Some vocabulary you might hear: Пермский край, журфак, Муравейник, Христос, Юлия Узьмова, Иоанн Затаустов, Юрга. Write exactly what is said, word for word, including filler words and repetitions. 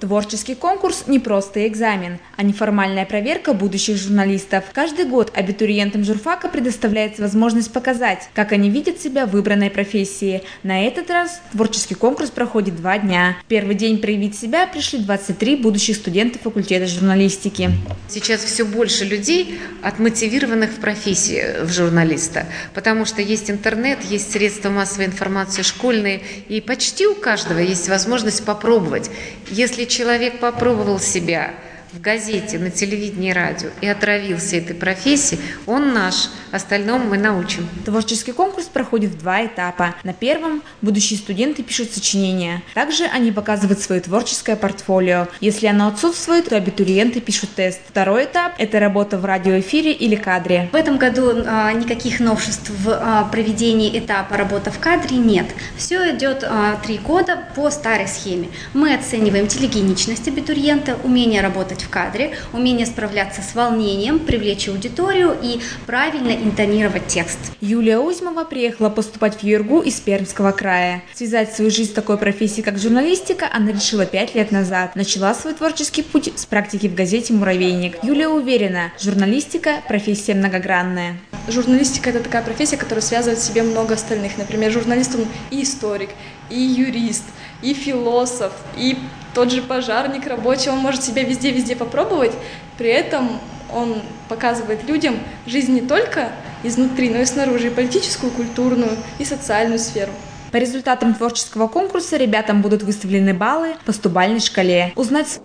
Творческий конкурс – не просто экзамен, а неформальная проверка будущих журналистов. Каждый год абитуриентам журфака предоставляется возможность показать, как они видят себя в выбранной профессии. На этот раз творческий конкурс проходит два дня. В первый день проявить себя пришли двадцать три будущих студента факультета журналистики. Сейчас все больше людей, отмотивированных в профессии в журналиста, потому что есть интернет, есть средства массовой информации школьные, и почти у каждого есть возможность попробовать. Если человек попробовал себя в газете, на телевидении, радио и отравился этой профессии, он наш. Остальному мы научим. Творческий конкурс проходит в два этапа. На первом будущие студенты пишут сочинения. Также они показывают свое творческое портфолио. Если оно отсутствует, то абитуриенты пишут тест. Второй этап – это работа в радиоэфире или кадре. В этом году а, никаких новшеств в а, проведении этапа работа в кадре нет. Все идет а, три года по старой схеме. Мы оцениваем телегеничность абитуриента, умение работать в кадре, умение справляться с волнением, привлечь аудиторию и правильно интонировать текст. Юлия Узьмова приехала поступать в Юргу из Пермского края. Связать свою жизнь с такой профессией, как журналистика, она решила пять лет назад. Начала свой творческий путь с практики в газете «Муравейник». Юлия уверена, журналистика – профессия многогранная. Журналистика – это такая профессия, которая связывает в себе много остальных. Например, журналистом и историк, и юрист, и философ, и тот же пожарник рабочий. Он может себя везде-везде попробовать, при этом он показывает людям жизнь не только изнутри, но и снаружи, и политическую, культурную, и социальную сферу. По результатам творческого конкурса ребятам будут выставлены баллы по стубальной шкале. Узнать